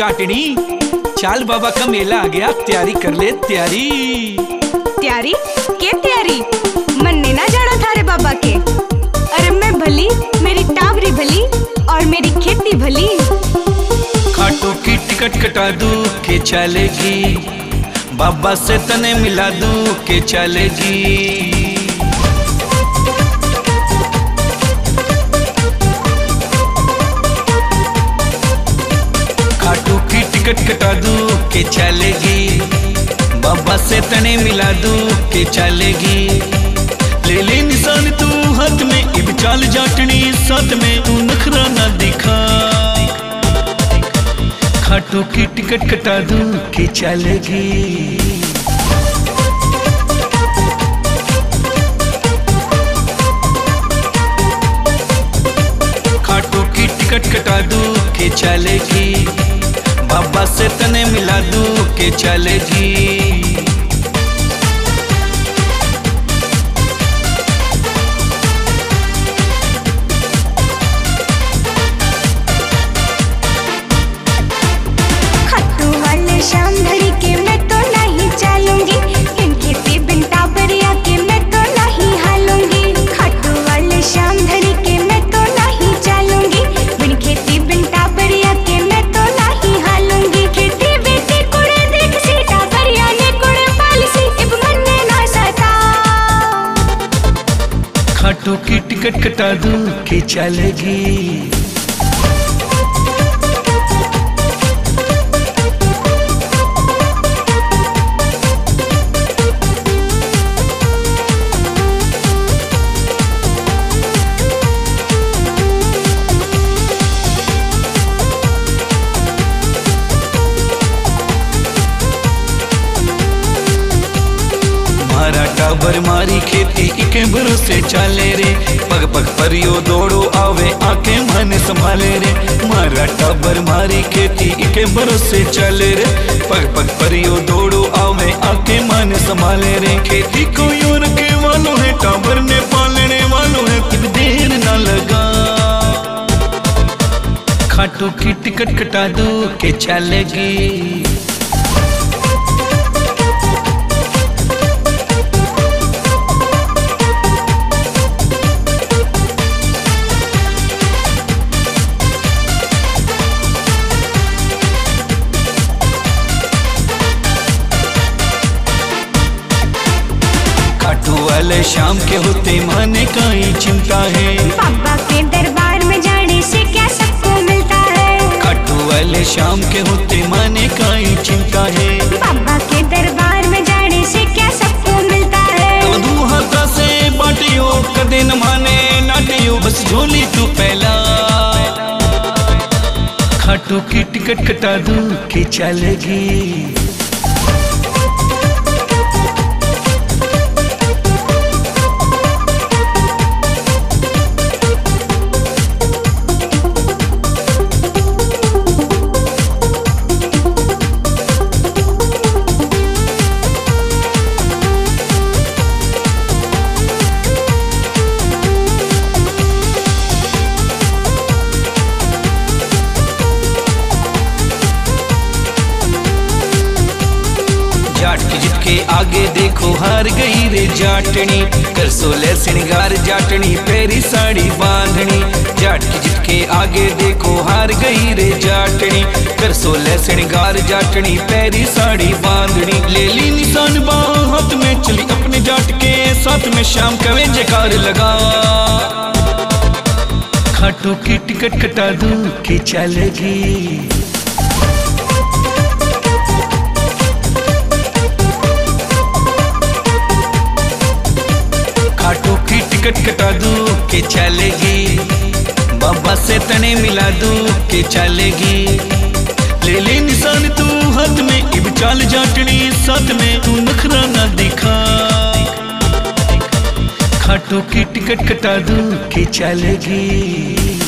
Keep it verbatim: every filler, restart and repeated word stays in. जाटनी, चाल बाबा का मेला आ गया, तैयारी कर ले तैयारी। तैयारी के तैयारी? मन्ने ना जाना था रे बाबा के। अरे मैं भली, मेरी टावरी भली और मेरी खेती भली। खाटू की टिकट कटा दू के चलेगी, बाबा से तने मिला दू के चलेगी। टिकट कटा दू के चलेगी, बाबा से तने मिला दू के चलेगी। ले ले निशान तू हाथ में, इब चाल जाटनी साथ में, तू नखरा ना दिखा। खाटू की टिकट कटा दू के चलेगी। खाटू की टिकट कटा दू के चलेगी, बाबा से तने मिला दू के चलेगी। खाटू की टिकट कटा दू के चलेगी। बर मारी खेती इके भरोसे चाले रे, पग पग पर यो दौड़ो आवे आके मन संभाले रे। मारा टाबर मारी खेती इके भरोसे चाले रे, पग पग पर यो दौड़ो आवे आके मन संभाले रे। खेती को यो रखे वालों है, टाबर ने पालने वालों है, तिब देर ना लगा। खाटू की टिकट कटा दू के चलेगी। वाले शाम के होते माने काई चिंता है, बाबा के दरबार में जाने से क्या सबको मिलता है। खाटू वाले शाम के होते माने काई चिंता है, बाबा के दरबार में जाने से क्या सबको मिलता है। तो दू हाथा से बाटियो कदे न माने नाटियो, बस झोली तू पहला। खाटू की टिकट कटा दू के चलेगी। जाट की जित के आगे देखो हार गई रे जाटनी, कर सोले श्रृंगार जाटनी, पेरी साड़ी बांधनी। जाट की जित के आगे देखो हार गई रे जाटनी, कर सोले श्रृंगार जाटनी, पेरी साड़ी बांधनी। ले ली निशान बाह हाथ में, चली अपने जाट के साथ में, शाम कवे जयकार लगा। खाटू की टिकट कटा दू के चलेगी। टिकट कटा दू के चलेगी, बाबा से तने मिला दू के चलेगी। ले ले निशान तू हाथ में, इब चाल जाटनी साथ में, तू नखरा ना दिखा। खाटू की टिकट कटा दू के चलेगी।